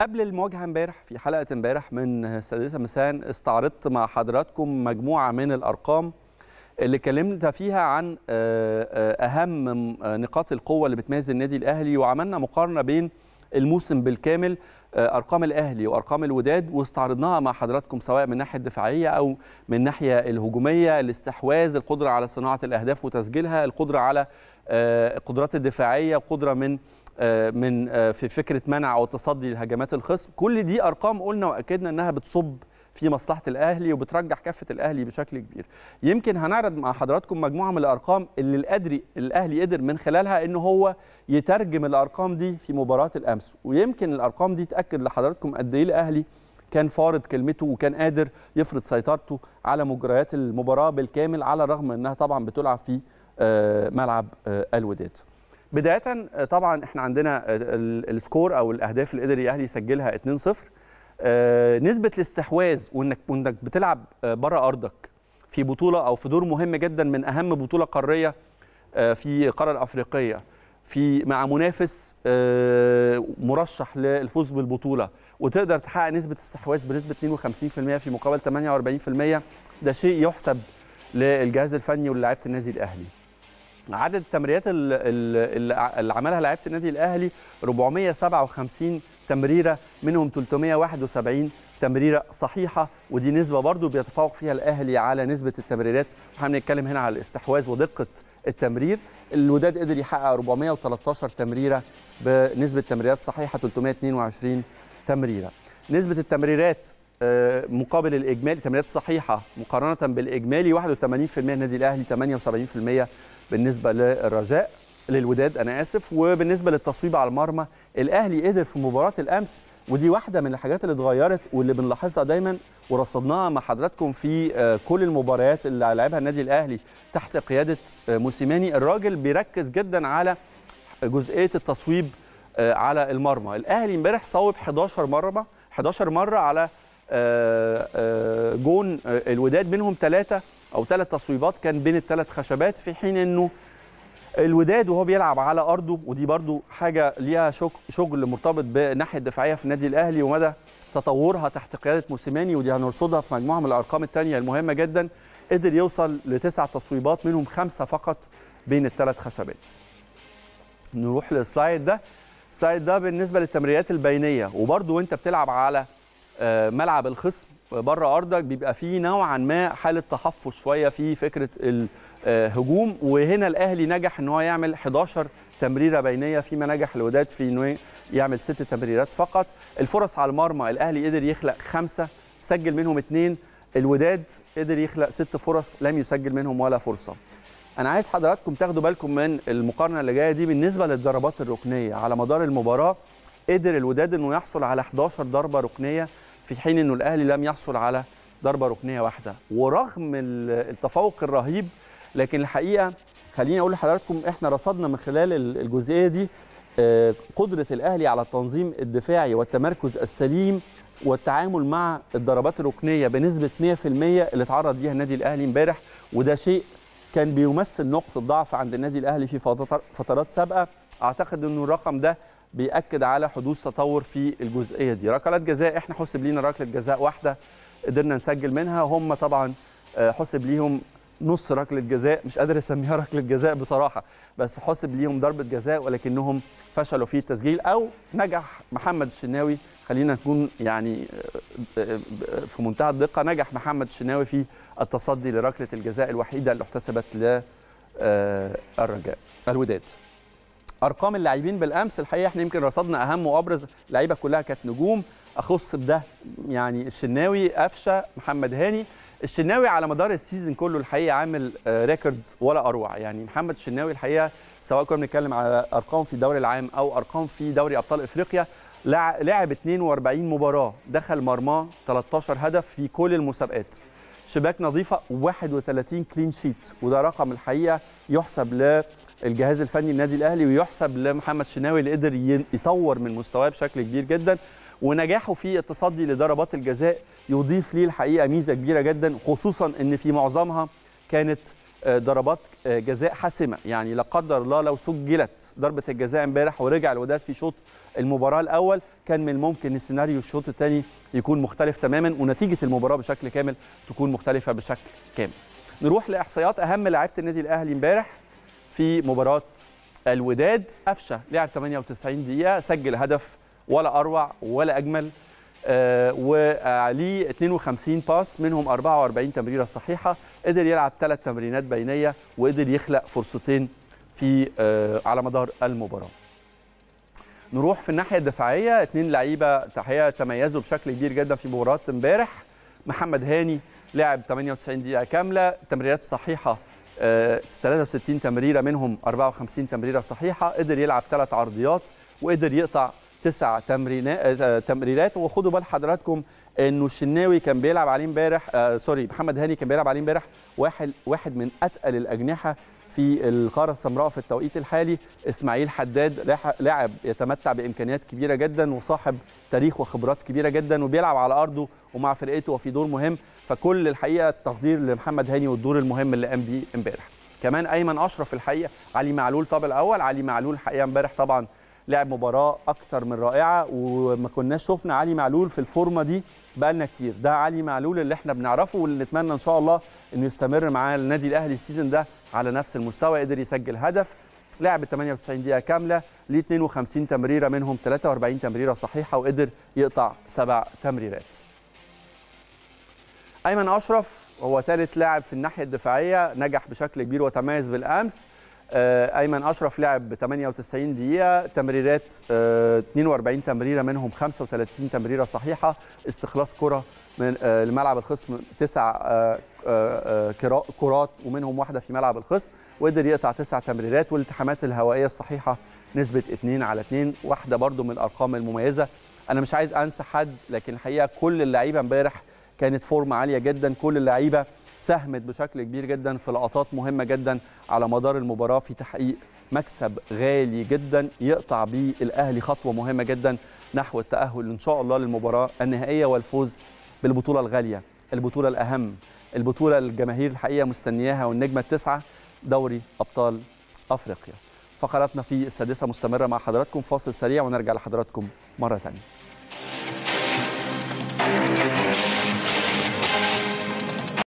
قبل المواجهه امبارح في حلقه امبارح من السادسة مساء استعرضت مع حضراتكم مجموعه من الارقام اللي اتكلمت فيها عن اهم نقاط القوه اللي بتميز النادي الاهلي، وعملنا مقارنه بين الموسم بالكامل ارقام الاهلي وارقام الوداد، واستعرضناها مع حضراتكم سواء من الناحيه الدفاعيه او من الناحيه الهجوميه، الاستحواذ، القدره على صناعه الاهداف وتسجيلها، القدره على القدرات الدفاعيه، قدره من في فكره منع او تصدي لهجمات الخصم. كل دي ارقام قلنا واكدنا انها بتصب في مصلحه الاهلي وبترجح كافه الاهلي بشكل كبير. يمكن هنعرض مع حضراتكم مجموعه من الارقام اللي الاهلي قدر من خلالها ان هو يترجم الارقام دي في مباراه الامس، ويمكن الارقام دي تاكد لحضراتكم قد ايه الاهلي كان فارض كلمته وكان قادر يفرض سيطرته على مجريات المباراه بالكامل، على الرغم انها طبعا بتلعب في ملعب الوداد. بدايه طبعا احنا عندنا السكور او الاهداف اللي قدر الاهلي يسجلها 2-0. نسبة الاستحواذ وانك بتلعب بره ارضك في بطولة او في دور مهم جدا من اهم بطولة قارية في القارة الافريقية، في مع منافس مرشح للفوز بالبطولة، وتقدر تحقق نسبة استحواذ بنسبة 52% في مقابل 48%، ده شيء يحسب للجهاز الفني وللاعيبة النادي الاهلي. عدد التمريرات اللي عملها لاعيبة النادي الاهلي 457 تمريرة، منهم 371 تمريرة صحيحة، ودي نسبة برضو بيتفوق فيها الأهلي على نسبة التمريرات. هنتكلم هنا على الاستحواذ ودقة التمرير. الوداد قدر يحقق 413 تمريرة بنسبة تمريرات صحيحة 322 تمريرة. نسبة التمريرات مقابل الإجمالي، تمريرات صحيحة مقارنة بالإجمالي 81% النادي الأهلي، 78% بالنسبة للرجاء للوداد انا اسف. وبالنسبه للتصويب على المرمى الاهلي قدر في مباراه الامس، ودي واحده من الحاجات اللي اتغيرت واللي بنلاحظها دايما ورصدناها مع حضراتكم في كل المباريات اللي لعبها النادي الاهلي تحت قياده موسيماني. الراجل بيركز جدا على جزئيه التصويب على المرمى. الاهلي امبارح صوب 11 مره على جون الوداد، منهم 3 تصويبات كان بين ال3 خشبات، في حين انه الوداد وهو بيلعب على ارضه، ودي برضو حاجه ليها شغل مرتبط بالناحيه الدفاعيه في النادي الاهلي ومدى تطورها تحت قياده موسيماني، ودي هنرصدها في مجموعه من الارقام الثانيه المهمه جدا. قدر يوصل ل9 تصويبات، منهم 5 فقط بين ال3 خشبات. نروح للسلايد ده. السلايد ده بالنسبه للتمريرات البينيه، وبرضو وانت بتلعب على ملعب الخصم بره ارضك بيبقى فيه نوعا ما حاله تحفظ شويه في فكره هجوم، وهنا الاهلي نجح ان هو يعمل 11 تمريره بينيه، فيما نجح الوداد في انه يعمل 6 تمريرات فقط. الفرص على المرمى الاهلي قدر يخلق 5 سجل منهم 2، الوداد قدر يخلق 6 فرص لم يسجل منهم ولا فرصه. انا عايز حضراتكم تاخدوا بالكم من المقارنه اللي جايه دي بالنسبه للضربات الركنيه على مدار المباراه. قدر الوداد انه يحصل على 11 ضربه ركنيه، في حين انه الاهلي لم يحصل على ضربه ركنيه واحده، ورغم التفوق الرهيب لكن الحقيقه خليني اقول لحضراتكم احنا رصدنا من خلال الجزئيه دي قدره الاهلي على التنظيم الدفاعي والتمركز السليم والتعامل مع الضربات الركنيه بنسبه 100% اللي اتعرض ليها النادي الاهلي امبارح، وده شيء كان بيمثل نقطه ضعف عند النادي الاهلي في فترات سابقه. اعتقد انه الرقم ده بيأكد على حدوث تطور في الجزئيه دي. ركلات جزاء احنا حسب لينا ركله جزاء واحده قدرنا نسجل منها، هم طبعا حسب ليهم نص ركله جزاء، مش قادر اسميها ركله جزاء بصراحه، بس حسب ليهم ضربه جزاء ولكنهم فشلوا في التسجيل، او نجح محمد الشناوي، خلينا نكون يعني في منتهى الدقه، نجح محمد الشناوي في التصدي لركله الجزاء الوحيده اللي احتسبت للرجاء. الوداد ارقام اللاعبين بالامس الحقيقه احنا يمكن رصدنا اهم وابرز، اللعيبه كلها كانت نجوم، اخص بده يعني الشناوي، قفشه، محمد هاني. الشناوي على مدار السيزون كله الحقيقه عامل ريكورد ولا اروع، يعني محمد الشناوي الحقيقه سواء كنا بنتكلم على ارقام في الدوري العام او ارقام في دوري ابطال افريقيا، لعب 42 مباراه، دخل مرماه 13 هدف في كل المسابقات، شباك نظيفه 31 كلين شيت، وده رقم الحقيقه يحسب للجهاز الفني النادي الاهلي ويحسب لمحمد الشناوي اللي قدر يطور من مستواه بشكل كبير جدا، ونجاحه في التصدي لضربات الجزاء يضيف ليه الحقيقه ميزه كبيره جدا، خصوصا ان في معظمها كانت ضربات جزاء حاسمه، يعني لا قدر الله لو سجلت ضربه الجزاء امبارح ورجع الوداد في شوط المباراه الاول، كان من الممكن السيناريو الشوط الثاني يكون مختلف تماما ونتيجه المباراه بشكل كامل تكون مختلفه بشكل كامل. نروح لاحصائيات اهم لاعيبه النادي الاهلي امبارح في مباراه الوداد. قفشه لعب 98 دقيقه، سجل هدف ولا اروع ولا اجمل، وعليه 52 باس منهم 44 تمريره صحيحه، قدر يلعب 3 تمريرات بينيه وقدر يخلق فرصتين في على مدار المباراه. نروح في الناحيه الدفاعيه، اثنين لعيبه تحيه تميزوا بشكل كبير جدا في مباراه امبارح. محمد هاني لعب 98 دقيقه كامله، التمريرات الصحيحه 63 تمريره منهم 54 تمريره صحيحه، قدر يلعب 3 عرضيات وقدر يقطع 9 تمريرات. وخدوا بال حضراتكم انه الشناوي كان بيلعب عليه امبارح، محمد هاني كان بيلعب عليه امبارح واحد من اتقل الاجنحه في القاره السمراء في التوقيت الحالي، اسماعيل حداد، لاعب يتمتع بامكانيات كبيره جدا وصاحب تاريخ وخبرات كبيره جدا، وبيلعب على ارضه ومع فرقته وفي دور مهم. فكل الحقيقه التقدير لمحمد هاني والدور المهم اللي قام بيه امبارح. كمان ايمن اشرف الحقيقه، علي معلول طابع الاول. علي معلول الحقيقه امبارح طبعا لعب مباراه اكتر من رائعه، وما كناش شفنا علي معلول في الفورمه دي بقالنا كتير. ده علي معلول اللي احنا بنعرفه واللي نتمنى ان شاء الله انه يستمر مع النادي الاهلي السيزون ده على نفس المستوى. قدر يسجل هدف، لعب 98 دقيقه كامله، ليه 52 تمريره منهم 43 تمريره صحيحه وقدر يقطع 7 تمريرات. ايمن اشرف هو ثالث لاعب في الناحيه الدفاعيه، نجح بشكل كبير وتميز بالامس. ايمن اشرف لعب 98 دقيقه، تمريرات 42 تمريره منهم 35 تمريره صحيحه، استخلاص كره من لملعب الخصم 9 كرات ومنهم واحده في ملعب الخصم، وقدر يقطع 9 تمريرات. والالتحامات الهوائيه الصحيحه نسبه 2/2، واحده برضو من الارقام المميزه. انا مش عايز انسى حد، لكن الحقيقه كل اللعيبه امبارح كانت فورمه عاليه جدا، كل اللعيبه ساهمت بشكل كبير جدا في لقطات مهمه جدا على مدار المباراه في تحقيق مكسب غالي جدا يقطع بيه الاهلي خطوه مهمه جدا نحو التاهل ان شاء الله للمباراه النهائيه والفوز بالبطوله الغاليه، البطوله الاهم، البطوله الجماهير الحقيقه مستنياها والنجمه التسعه، دوري ابطال افريقيا. فقراتنا في السادسه مستمره مع حضراتكم، فاصل سريع ونرجع لحضراتكم مره ثانيه.